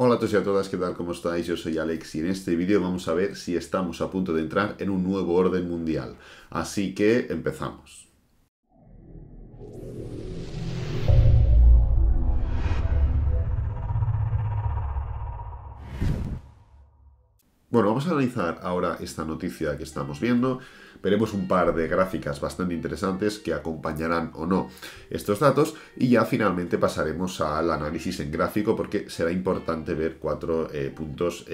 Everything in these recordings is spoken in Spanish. Hola a todos y a todas, ¿qué tal? ¿Cómo estáis? Yo soy Alex y en este vídeo vamos a ver si estamos a punto de entrar en un nuevo orden mundial. Así que empezamos. Bueno, vamos a analizar ahora esta noticia que estamos viendo. Veremos un par de gráficas bastante interesantes que acompañarán o no estos datos y ya finalmente pasaremos al análisis en gráfico porque será importante ver cuatro puntos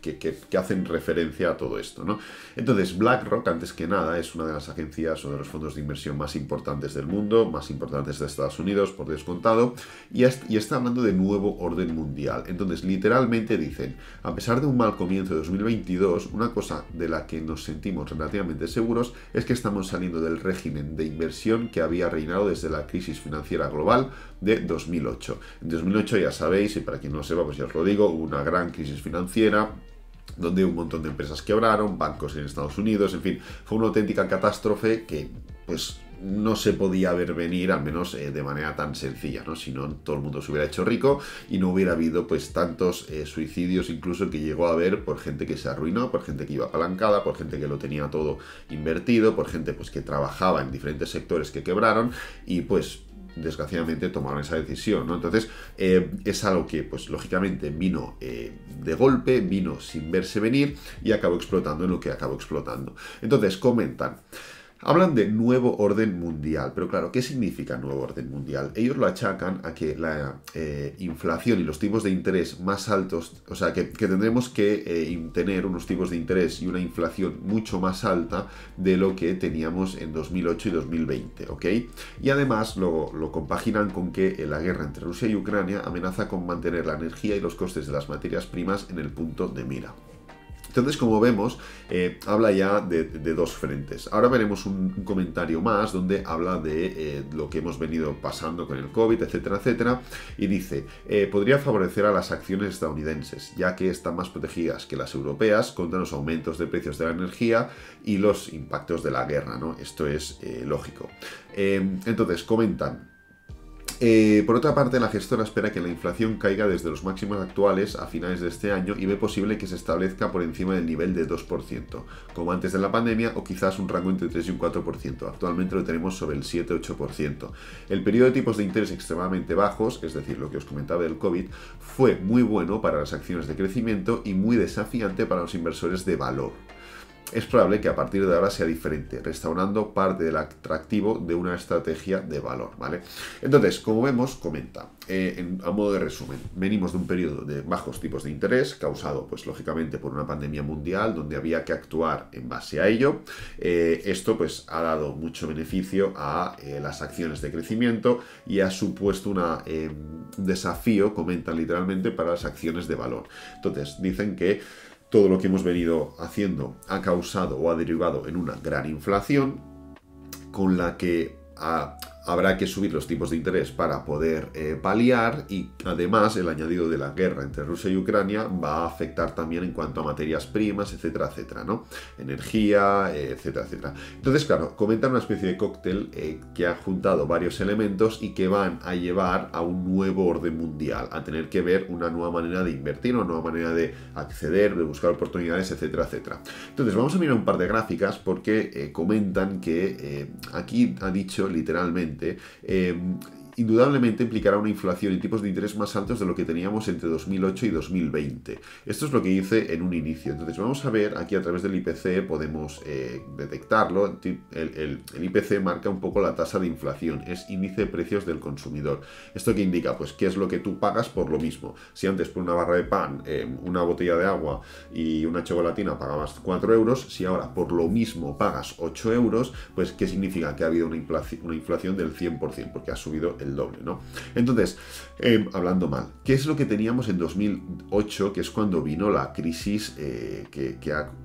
que hacen referencia a todo esto, ¿no? Entonces, BlackRock, antes que nada, es una de las agencias o de los fondos de inversión más importantes del mundo, más importantes de Estados Unidos, por descontado, y está hablando de nuevo orden mundial. Entonces, literalmente dicen, a pesar de un mal comienzo de 2022, una cosa de la que nos sentimos relativamente seguros es que estamos saliendo del régimen de inversión que había reinado desde la crisis financiera global de 2008. En 2008, ya sabéis, y para quien no lo sepa, pues ya os lo digo, hubo una gran crisis financiera donde un montón de empresas quebraron, bancos en Estados Unidos, en fin, fue una auténtica catástrofe que, pues, no se podía ver venir, al menos de manera tan sencilla, ¿no? Si no, todo el mundo se hubiera hecho rico y no hubiera habido pues tantos suicidios incluso que llegó a haber por gente que se arruinó, por gente que iba apalancada, por gente que lo tenía todo invertido, por gente pues que trabajaba en diferentes sectores que quebraron y pues desgraciadamente tomaron esa decisión, ¿no? Entonces es algo que pues lógicamente vino de golpe, vino sin verse venir y acabó explotando en lo que acabó explotando. Entonces comentan, hablan de nuevo orden mundial, pero claro, ¿qué significa nuevo orden mundial? Ellos lo achacan a que la inflación y los tipos de interés más altos, o sea, que tendremos que tener unos tipos de interés y una inflación mucho más alta de lo que teníamos en 2008 y 2020, ¿ok? Y además lo compaginan con que la guerra entre Rusia y Ucrania amenaza con mantener la energía y los costes de las materias primas en el punto de mira. Entonces, como vemos, habla ya de dos frentes. Ahora veremos un comentario más donde habla de lo que hemos venido pasando con el COVID, etcétera, etcétera. Y dice, podría favorecer a las acciones estadounidenses, ya que están más protegidas que las europeas contra los aumentos de precios de la energía y los impactos de la guerra, ¿no? Esto es lógico. Entonces, comentan. Por otra parte, la gestora espera que la inflación caiga desde los máximos actuales a finales de este año y ve posible que se establezca por encima del nivel de 2%, como antes de la pandemia, o quizás un rango entre 3 y un 4%. Actualmente lo tenemos sobre el 7-8%. El periodo de tipos de interés extremadamente bajos, es decir, lo que os comentaba del COVID, fue muy bueno para las acciones de crecimiento y muy desafiante para los inversores de valor. Es probable que a partir de ahora sea diferente, restaurando parte del atractivo de una estrategia de valor, ¿vale? Entonces, como vemos, comenta, a modo de resumen, venimos de un periodo de bajos tipos de interés, causado, pues, lógicamente, por una pandemia mundial, donde había que actuar en base a ello. Esto, pues, ha dado mucho beneficio a las acciones de crecimiento y ha supuesto una, un desafío, comentan literalmente, para las acciones de valor. Entonces, dicen que todo lo que hemos venido haciendo ha causado o ha derivado en una gran inflación con la que habrá que subir los tipos de interés para poder paliar, y además el añadido de la guerra entre Rusia y Ucrania va a afectar también en cuanto a materias primas, etcétera, etcétera, ¿no? Energía, etcétera, etcétera. Entonces, claro, comentan una especie de cóctel que ha juntado varios elementos y que van a llevar a un nuevo orden mundial, a tener que ver una nueva manera de invertir, una nueva manera de acceder, de buscar oportunidades, etcétera, etcétera. Entonces, vamos a mirar un par de gráficas porque comentan que aquí ha dicho literalmente indudablemente implicará una inflación y tipos de interés más altos de lo que teníamos entre 2008 y 2020. Esto es lo que hice en un inicio. Entonces vamos a ver, aquí a través del IPC podemos detectarlo. El IPC marca un poco la tasa de inflación, es índice de precios del consumidor. Esto que indica, pues, qué es lo que tú pagas por lo mismo. Si antes por una barra de pan, una botella de agua y una chocolatina pagabas 4 euros, si ahora por lo mismo pagas 8 euros, pues, ¿qué significa? Que ha habido una inflación del 100%, porque ha subido el doble, ¿no? Entonces, hablando mal, ¿qué es lo que teníamos en 2008, que es cuando vino la crisis que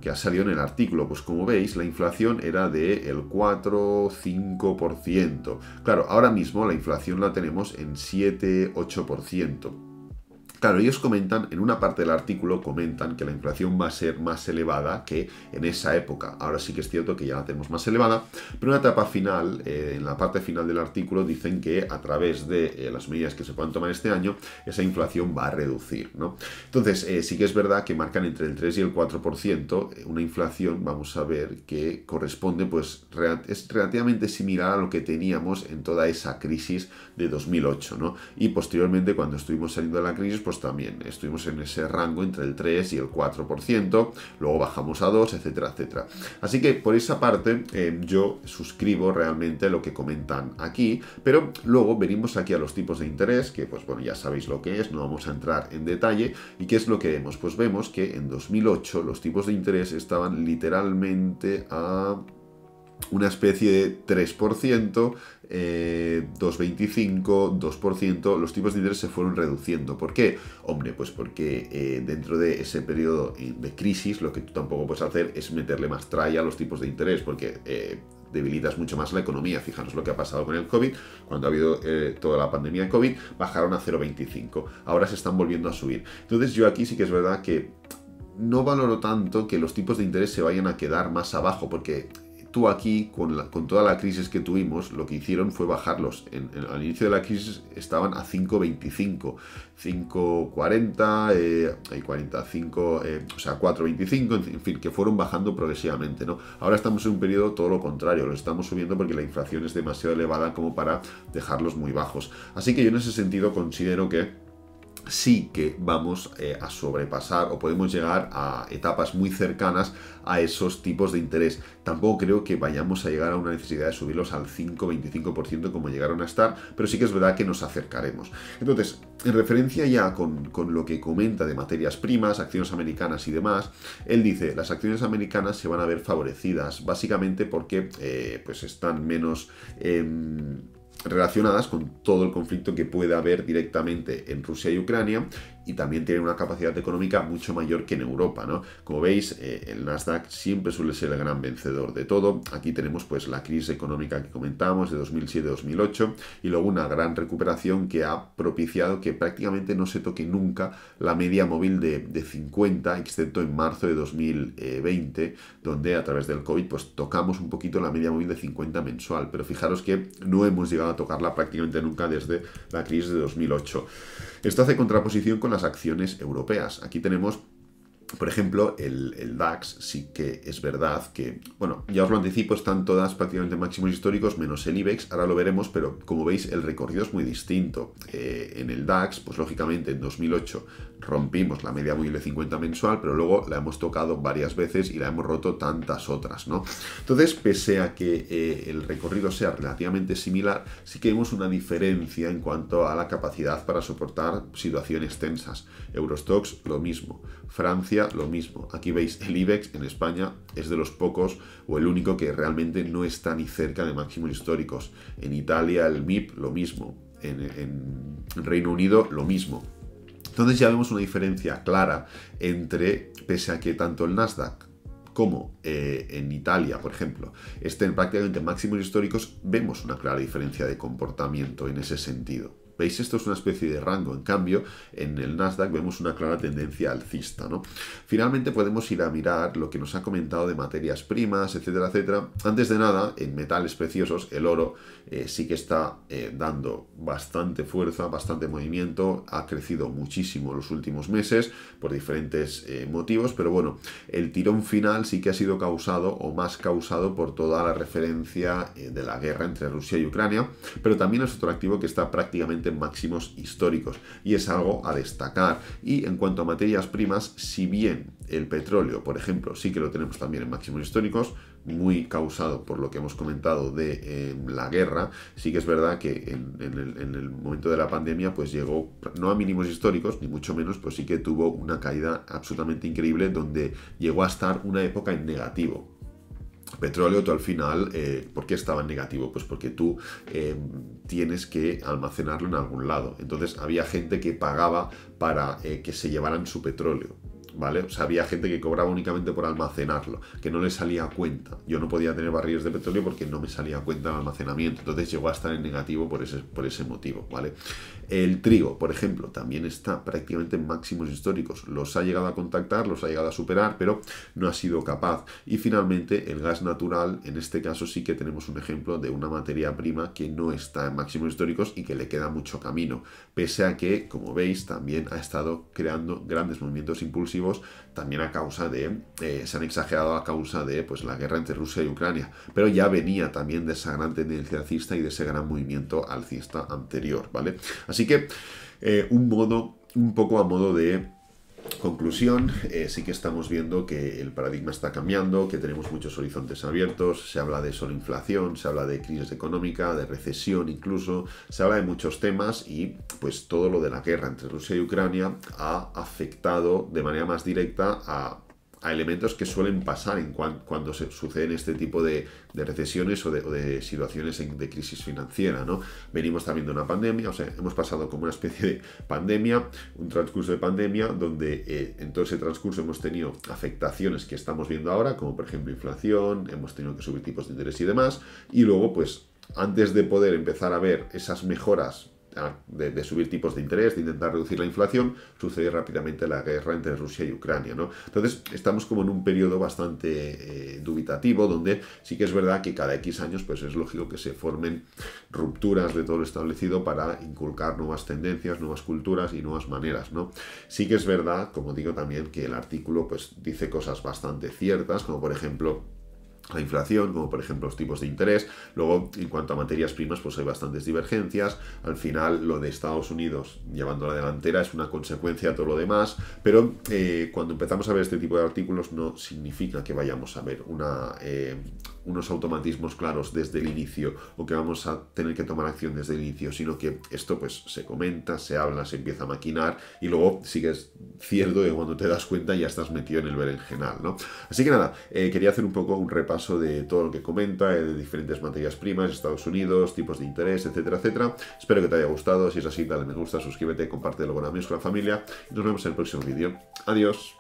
ha salido en el artículo? Pues como veis, la inflación era del 4-5%. Claro, ahora mismo la inflación la tenemos en 7-8%. Claro, ellos comentan, en una parte del artículo comentan que la inflación va a ser más elevada que en esa época. Ahora sí que es cierto que ya la tenemos más elevada, pero en la etapa final, en la parte final del artículo, dicen que a través de las medidas que se puedan tomar este año, esa inflación va a reducir, ¿no? Entonces, sí que es verdad que marcan entre el 3 y el 4% una inflación, vamos a ver, que corresponde, pues es relativamente similar a lo que teníamos en toda esa crisis de 2008, ¿no? Y posteriormente, cuando estuvimos saliendo de la crisis, pues también estuvimos en ese rango entre el 3 y el 4%, luego bajamos a 2, etcétera, etcétera. Así que por esa parte yo suscribo realmente lo que comentan aquí, pero luego venimos aquí a los tipos de interés, que pues bueno, ya sabéis lo que es, no vamos a entrar en detalle. ¿Y qué es lo que vemos? Pues vemos que en 2008 los tipos de interés estaban literalmente a una especie de 3%, 2,25, 2%, los tipos de interés se fueron reduciendo. ¿Por qué? Hombre, pues porque dentro de ese periodo de crisis lo que tú tampoco puedes hacer es meterle más tralla a los tipos de interés, porque debilitas mucho más la economía. Fijaros lo que ha pasado con el COVID, cuando ha habido toda la pandemia de COVID, bajaron a 0,25, ahora se están volviendo a subir. Entonces yo aquí sí que es verdad que no valoro tanto que los tipos de interés se vayan a quedar más abajo, porque tú aquí, con toda la crisis que tuvimos, lo que hicieron fue bajarlos. Al inicio de la crisis estaban a 5,25, 5,40, hay 45, o sea, 4,25, en fin, que fueron bajando progresivamente, ¿no? Ahora estamos en un periodo todo lo contrario, lo estamos subiendo porque la inflación es demasiado elevada como para dejarlos muy bajos. Así que yo en ese sentido considero que sí que vamos a sobrepasar o podemos llegar a etapas muy cercanas a esos tipos de interés. Tampoco creo que vayamos a llegar a una necesidad de subirlos al 5-25% como llegaron a estar, pero sí que es verdad que nos acercaremos. Entonces, en referencia ya con lo que comenta de materias primas, acciones americanas y demás, él dice, las acciones americanas se van a ver favorecidas básicamente porque pues están menos relacionadas con todo el conflicto que pueda haber directamente en Rusia y Ucrania, y también tienen una capacidad económica mucho mayor que en Europa, ¿no? Como veis, el Nasdaq siempre suele ser el gran vencedor de todo. Aquí tenemos pues la crisis económica que comentábamos de 2007-2008 y luego una gran recuperación que ha propiciado que prácticamente no se toque nunca la media móvil de 50, excepto en marzo de 2020, donde a través del COVID pues tocamos un poquito la media móvil de 50 mensual, pero fijaros que no hemos llegado a tocarla prácticamente nunca desde la crisis de 2008. Esto hace contraposición con las acciones europeas. Aquí tenemos, por ejemplo, el DAX, sí que es verdad que, bueno, ya os lo anticipo, están todas prácticamente máximos históricos, menos el IBEX, ahora lo veremos, pero como veis el recorrido es muy distinto. En el DAX, pues lógicamente en 2008 rompimos la media móvil de 50 mensual, pero luego la hemos tocado varias veces y la hemos roto tantas otras, ¿no? Entonces, pese a que el recorrido sea relativamente similar, sí que vemos una diferencia en cuanto a la capacidad para soportar situaciones tensas. Eurostox, lo mismo. Francia, lo mismo. Aquí veis el IBEX en España es de los pocos o el único que realmente no está ni cerca de máximos históricos. En Italia el MIB lo mismo, en Reino Unido lo mismo. Entonces ya vemos una diferencia clara entre, pese a que tanto el Nasdaq como en Italia, por ejemplo, estén prácticamente máximos históricos, vemos una clara diferencia de comportamiento en ese sentido. ¿Veis? Esto es una especie de rango. En cambio, en el Nasdaq vemos una clara tendencia alcista, ¿no? Finalmente podemos ir a mirar lo que nos ha comentado de materias primas, etcétera, etcétera. Antes de nada, en metales preciosos, el oro sí que está dando bastante fuerza, bastante movimiento. Ha crecido muchísimo los últimos meses por diferentes motivos, pero bueno, el tirón final sí que ha sido causado o más causado por toda la referencia de la guerra entre Rusia y Ucrania, pero también es otro activo que está prácticamente máximos históricos y es algo a destacar. Y en cuanto a materias primas, si bien el petróleo, por ejemplo, sí que lo tenemos también en máximos históricos, muy causado por lo que hemos comentado de la guerra, sí que es verdad que en el momento de la pandemia pues llegó, no a mínimos históricos, ni mucho menos, pues sí que tuvo una caída absolutamente increíble donde llegó a estar una época en negativo. Petróleo, tú al final, ¿por qué estaba en negativo? Pues porque tú tienes que almacenarlo en algún lado. Entonces había gente que pagaba para que se llevaran su petróleo. ¿vale? O sea, había gente que cobraba únicamente por almacenarlo, que no le salía a cuenta. Yo no podía tener barriles de petróleo porque no me salía a cuenta el almacenamiento. Entonces llegó a estar en negativo por ese motivo, ¿vale? El trigo, por ejemplo, también está prácticamente en máximos históricos. Los ha llegado a contactar, los ha llegado a superar, pero no ha sido capaz. Y finalmente, el gas natural, en este caso sí que tenemos un ejemplo de una materia prima que no está en máximos históricos y que le queda mucho camino, pese a que, como veis, también ha estado creando grandes movimientos impulsivos, también a causa de, se han exagerado a causa de pues, la guerra entre Rusia y Ucrania, pero ya venía también de esa gran tendencia alcista y de ese gran movimiento alcista anterior, ¿vale? Así que, un poco a modo de conclusión, sí que estamos viendo que el paradigma está cambiando, que tenemos muchos horizontes abiertos, se habla de sobreinflación, se habla de crisis económica, de recesión incluso, se habla de muchos temas y pues todo lo de la guerra entre Rusia y Ucrania ha afectado de manera más directa a elementos que suelen pasar en cuando se suceden este tipo de recesiones o de situaciones de crisis financiera, ¿no? Venimos también de una pandemia, o sea, hemos pasado como una especie de pandemia, un transcurso de pandemia, donde en todo ese transcurso hemos tenido afectaciones que estamos viendo ahora, como por ejemplo inflación, hemos tenido que subir tipos de interés y demás, y luego, pues, antes de poder empezar a ver esas mejoras de subir tipos de interés, de intentar reducir la inflación, sucedió rápidamente la guerra entre Rusia y Ucrania, ¿no? Entonces estamos como en un periodo bastante dubitativo, donde sí que es verdad que cada X años pues es lógico que se formen rupturas de todo lo establecido para inculcar nuevas tendencias, nuevas culturas y nuevas maneras, ¿no? Sí que es verdad, como digo también, que el artículo pues dice cosas bastante ciertas, como por ejemplo la inflación, como por ejemplo los tipos de interés. Luego, en cuanto a materias primas, pues hay bastantes divergencias. Al final, lo de Estados Unidos llevando la delantera es una consecuencia de todo lo demás, pero cuando empezamos a ver este tipo de artículos no significa que vayamos a ver unos automatismos claros desde el inicio, o que vamos a tener que tomar acción desde el inicio, sino que esto pues se comenta, se habla, se empieza a maquinar, y luego sí que es cierto que cuando te das cuenta ya estás metido en el berenjenal, ¿no? Así que nada, quería hacer un poco un repaso de todo lo que comenta, de diferentes materias primas, Estados Unidos, tipos de interés, etcétera, etcétera. Espero que te haya gustado, si es así dale me gusta, suscríbete, compártelo con amigos, con la familia, y nos vemos en el próximo vídeo. Adiós.